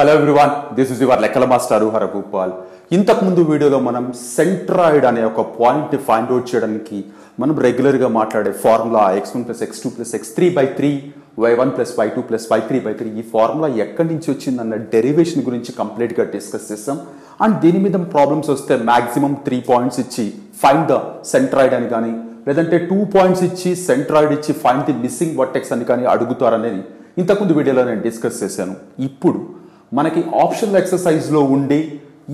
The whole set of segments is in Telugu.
Hello everyone, this is your Lekkala Mastaru Haragopal. In this video, we will centroid and a point to find out. We will regularly formula x1 plus x2 plus x3 by 3, y1 plus y2 plus y3 by 3. This formula is derivation complete discuss system. And the problems are maximum 3 points. Find the centroid and the 2 points centroid find the missing vertex. In this video, we will discuss this. Now, మనకి ఆప్షనల్ ఎక్సర్సైజ్ లో ఉండే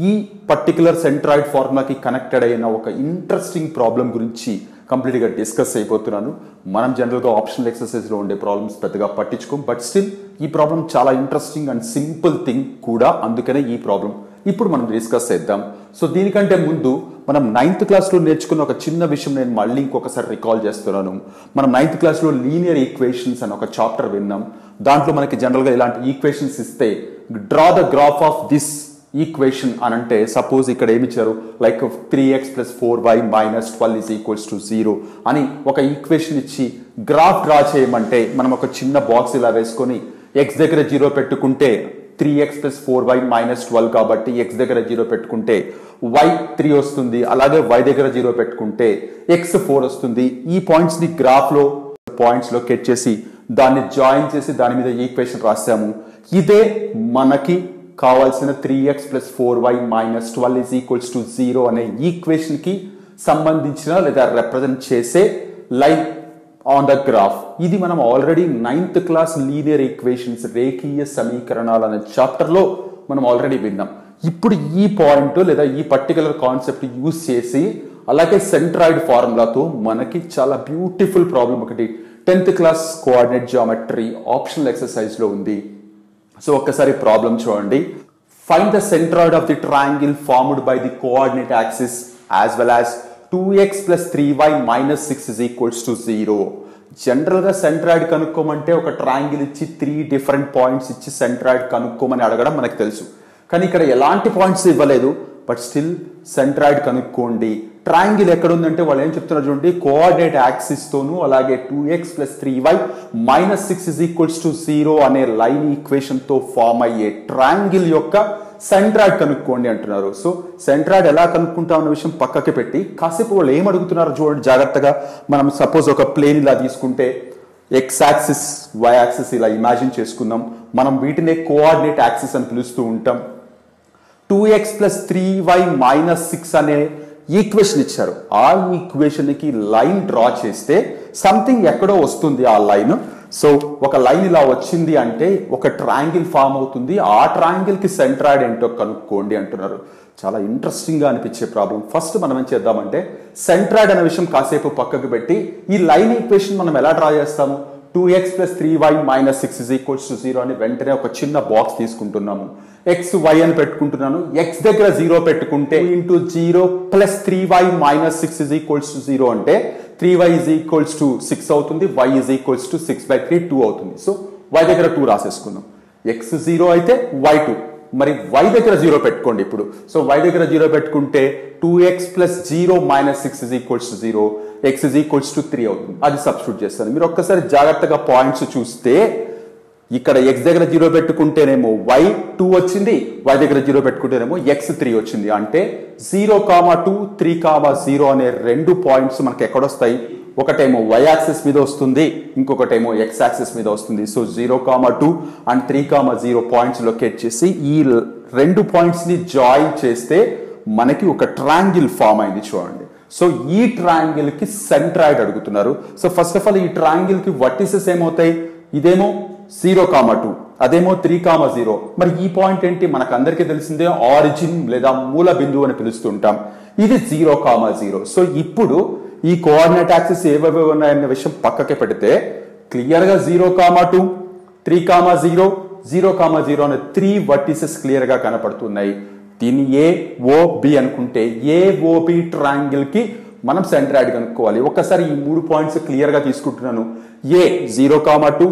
ఈ పర్టిక్యులర్ సెంట్రాయిడ్ ఫార్ములాకి కనెక్టెడ్ అయిన ఒక ఇంట్రెస్టింగ్ ప్రాబ్లం గురించి కంప్లీట్ గా డిస్కస్ చేయబోతున్నాను. మనం జనరల్ గా ఆప్షనల్ ఎక్సర్సైజ్ లో ఉండే ప్రాబ్లమ్స్ పెద్దగా పట్టించుకోం, బట్ స్టిల్ ఈ ప్రాబ్లం చాలా ఇంట్రెస్టింగ్ అండ్ సింపుల్ థింగ్ కూడా, అందుకనే ఈ ప్రాబ్లం ఇప్పుడు మనం డిస్కస్ చేద్దాం. సో దీనికంటే ముందు మనం 9th క్లాస్ లో నేర్చుకున్న ఒక చిన్న విషయం నేను మళ్ళీ ఇంకొకసారి రికాల్ చేస్తున్నాను. మనం 9th క్లాస్ లో లీనియర్ ఈక్వేషన్స్ అనే ఒక చాప్టర్ విన్నాం. దాంట్లో మనకి జనరల్ గా ఇలాంటి ఈక్వేషన్స్ ఇస్తే draw the graph of this equation anante suppose ikkada em icharu like 3x plus 4y minus 12 is equals to 0 ani oka equation ichi graph draw cheyamante manam oka chinna box ila veskoni x dagara 0 pettukunte 3x plus 4y minus 12 kabatti x dagara 0 pettukunte y 3 ostundi alage y dagara 0 pettukunte x 4 ostundi ee points ni graph lo points lo cut chesi దాన్ని జాయిన్ చేసి దాని మీద ఈక్వేషన్ రాసాము. ఇదే మనకి కావాల్సిన 3x plus 4y minus 12 is equals to 0 అనే ఈక్వేషన్ కి సంబంధించిన లేదా రిప్రజెంట్ చేసే లైన్ ఆన్ ద గ్రాఫ్. ఇది మనం already 9th class linear equations రేఖీయ సమీకరణాలు అనే చాప్టర్ లో మనం ఆల్రెడీ విన్నాం. ఇప్పుడు ఈ పాయింట్ లేదా ఈ పర్టికులర్ కాన్సెప్ట్ యూజ్ చేసి అలాగే సెంట్రాయిడ్ ఫార్ములాతో మనకి చాలా బ్యూటిఫుల్ ప్రాబ్లం ఒకటి 10th class coordinate geometry optional exercise lo undi. So okkasari problem chudandi. Find the centroid of the triangle formed by the coordinate axis as well as 2x plus 3y minus 6 is equals to 0. General ga centroid kanukomante oka triangle ichi 3 different points ichi centroid kanukomani adagadam manaku telusu. Kani ikkada elanti points ivvaledu, but still centroid kanukondi. Triangle ఎక్కడ ఉందంటే వాళ్ళు ఏం చెప్తున్నారు చూడండి, కోఆర్డినేట్ యాక్సిస్ తోను అలాగే 2x plus 3y minus 6 is equals to 0 అనే లైన్ ఈక్వేషన్ తో ఫామ్ అయ్యే ట్రయాంగిల్ యొక్క సెంట్రాయిడ్ కనుక్కోండి అంటున్నారు. సో సెంట్రాయిడ్ ఎలా కనుక్కుంటాం అనే విషయం పక్కకి పెట్టి కాసేపు వాళ్ళు ఏం అడుగుతున్నారు చూడండి జాగ్రత్తగా. మనం సపోజ్ ఒక ప్లేన్ ఇలా తీసుకుంటే ఎక్స్ యాక్సిస్ వై యాక్సిస్ ఇలా ఇమాజిన్ చేసుకుందాం. మనం వీటినే కోఆర్డినేట్ యాక్సిస్ అని పిలుస్తూ ఉంటాం. 2x plus 3y minus 6 అనే ఈక్వేషన్ ఇచ్చారు. ఆ ఈక్వేషన్ కి లైన్ డ్రా చేస్తే సంథింగ్ ఎక్కడో వస్తుంది ఆ లైన్. సో ఒక లైన్ ఇలా వచ్చింది అంటే ఒక ట్రయాంగిల్ ఫామ్ అవుతుంది. ఆ ట్రయాంగిల్ కి సెంట్రాయిడ్ ఏంటో కనుక్కోండి అంటున్నారు. చాలా ఇంట్రెస్టింగ్ గా అనిపించే ప్రాబ్లం. ఫస్ట్ మనం ఏం చేద్దామంటే సెంట్రాయిడ్ అనే విషయం కాసేపు పక్కకు పెట్టి ఈ లైన్ ఈక్వేషన్ మనం ఎలా డ్రా చేస్తాము, 2x plus 3y minus 6 is equals to 0 అని వెంటనే ఒక చిన్న బాక్స్ తీసుకుంటున్నాము. x y అని పెట్టుకుంటున్నాను. x దగ్గర 0 పెట్టుకుంటే into 0 plus 3y minus 6 is equals to 0 అంటే 3y is equals to 6 అవుతుంది, y is equals to 6 by 3 2 అవుతుంది. సో y దగ్గర 2 రాసేసుకుందాం. x 0 అయితే y 2, మరి y దగ్గర 0 పెట్టుకోండి ఇప్పుడు. సో y దగ్గర 0 పెట్టుకుంటే 2x plus 0 minus 6 is equals to 0, x is equals to 3 అవుతుంది. అది సబ్స్టిట్యూట్ చేస్తాను. మీరు ఒక్కసారి జాగ్రత్తగా పాయింట్స్ చూస్తే ఇక్కడ x దగ్గర 0 పెట్టుకుంటేనేమో y 2 వచ్చింది, y దగ్గర 0 పెట్టుకుంటేనేమో x 3 వచ్చింది. అంటే 0,2 3,0 అనే రెండు పాయింట్స్ మనకి ఎక్కడొస్తాయి, ఒకటేమో y యాక్సిస్ మీద వస్తుంది, ఇంకొకటేమో x యాక్సిస్ మీద వస్తుంది. సో 0,2 అండ్ 3,0 పాయింట్స్ లొకేట్ చేసి ఈ రెండు పాయింట్స్ ని జాయిన్ చేస్తే మనకి ఒక ట్రయాంగిల్ ఫామ్ అయింది చూడండి. సో ఈ ట్రయాంగిల్ కి సెంట్రాయిడ్ అడుగుతున్నారు. సో ఫస్ట్ ఆఫ్ ఆల్ ఈ ట్రయాంగిల్ కి వర్టిసెస్ ఏమవుతాయి, ఇదేమో 0,2, అదేమో 3,0. మరి ఈ పాయింట్ ఏంటి మనకందరికీ తెలిసిందే, ఆరిజిన్ లేదా మూల బిందువు అని పిలుస్తుంటాం. ఇది 0,0. సో ఇప్పుడు ఈ కోఆర్డినేట్ యాక్సిస్ ఏవేవో ఉన్నాయనే విషయం పక్కకి పెడితే క్లియర్ గా 0,2 3,0 0,0 అనే 3 వర్టిసెస్ క్లియర్ గా కనపడుతున్నాయి. దీన్ని ఏఓబి అనుకుంటే ఏఓబి ట్రయాంగిల్ కి మనం సెంట్రాయిడ్ కనుక్కోవాలి. ఒక్కసారి ఈ 3 పాయింట్స్ క్లియర్ గా తీసుకుంటున్నాను. ఏ 0,2,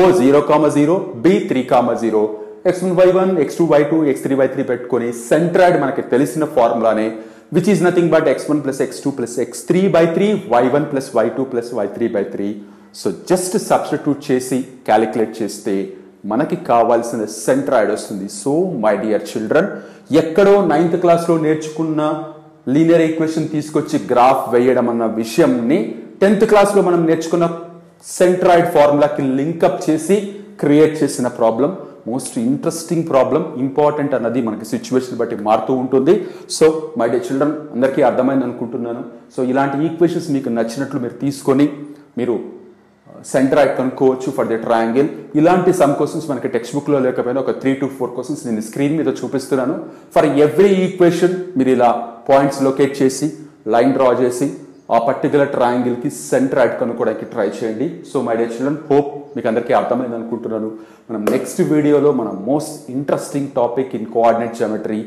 ఓ 0,0, B 3,0. x1 y1 x2 y2 x3 y3 పెట్టుకొని సెంట్రాయిడ్ మనకి తెలిసిన ఫార్ములానే, which is nothing but x1 plus x2 plus x3 by 3, y1 plus y2 plus y3 by 3. So just substitute chesi, calculate cheste, మనకి కావాల్సిన సెంట్రాయిడ్ వస్తుంది. సో మై డియర్ చిల్డ్రన్, ఎక్కడో 9th క్లాస్ లో నేర్చుకున్న లీనియర్ ఈక్వేషన్ తీసుకొచ్చి గ్రాఫ్ వేయడం అన్న విషయంని 10th క్లాస్ లో మనం నేర్చుకున్న సెంట్రాయిడ్ ఫార్ములాకి లింక్ అప్ చేసి క్రియేట్ చేసిన problem. Most interesting problem, important అన్నది మనకి సిచ్యువేషన్ బట్టి మారుతూ ఉంటుంది. సో మై డియర్ చిల్డ్రన్, అందరికీ అర్థమైంది అనుకుంటున్నాను. సో ఇలాంటి ఈక్వేషన్స్ మీకు నచ్చినట్లు మీరు తీసుకొని మీరు సెంట్రాయిడ్ కనుక్కోవచ్చు ఫర్ ది ట్రయాంగిల్. ఇలాంటి సమ్ క్వశ్చన్స్ మనకి టెక్స్ట్ బుక్లో లేకపోయినా ఒక 3 to 4 క్వశ్చన్స్ నేను స్క్రీన్ మీద చూపిస్తున్నాను. ఫర్ ఎవ్రీ ఈక్వేషన్ మీరు ఇలా పాయింట్స్ లొకేట్ చేసి లైన్ డ్రా చేసి ఆ పర్టికులర్ ట్రయాంగిల్కి సెంట్రాయిడ్ కనుక్కోవడానికి ట్రై చేయండి. So my dear children, hope మీకు అందరికీ అర్థమైంది అనుకుంటున్నాను. మనం నెక్స్ట్ వీడియోలో మన most interesting topic in coordinate geometry,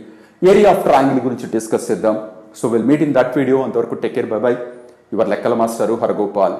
area of triangle గురించి డిస్కస్ చేద్దాం. So will meet in that video. అంతవరకు take care, bye bye. Your లెక్కల మాస్టారు హరగోపాల్.